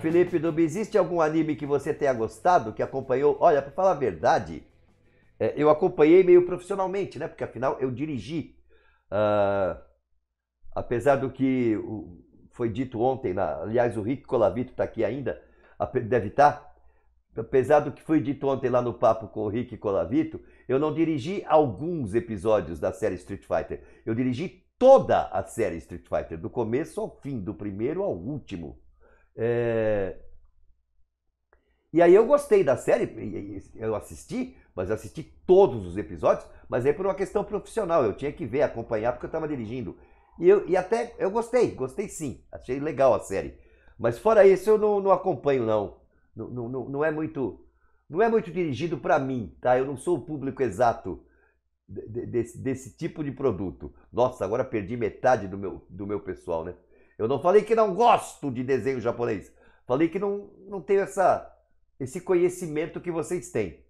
Felipe Dobe, existe algum anime que você tenha gostado, que acompanhou? Olha, para falar a verdade, eu acompanhei meio profissionalmente, né? Porque afinal eu dirigi. Apesar do que foi dito ontem, aliás, o Rick Colavito está aqui ainda, deve estar. Apesar do que foi dito ontem lá no papo com o Rick Colavito, eu não dirigi alguns episódios da série Street Fighter. Eu dirigi toda a série Street Fighter, do começo ao fim, do primeiro ao último. E aí eu gostei da série, eu assisti, mas eu assisti todos os episódios, mas aí por uma questão profissional, eu tinha que ver, acompanhar, porque eu estava dirigindo. E até eu gostei sim, achei legal a série. Mas fora isso eu não acompanho não. Não é muito dirigido para mim, tá? Eu não sou o público exato desse tipo de produto. Nossa, agora perdi metade do meu pessoal, né? Eu não falei que não gosto de desenho japonês. Falei que não tenho esse conhecimento que vocês têm.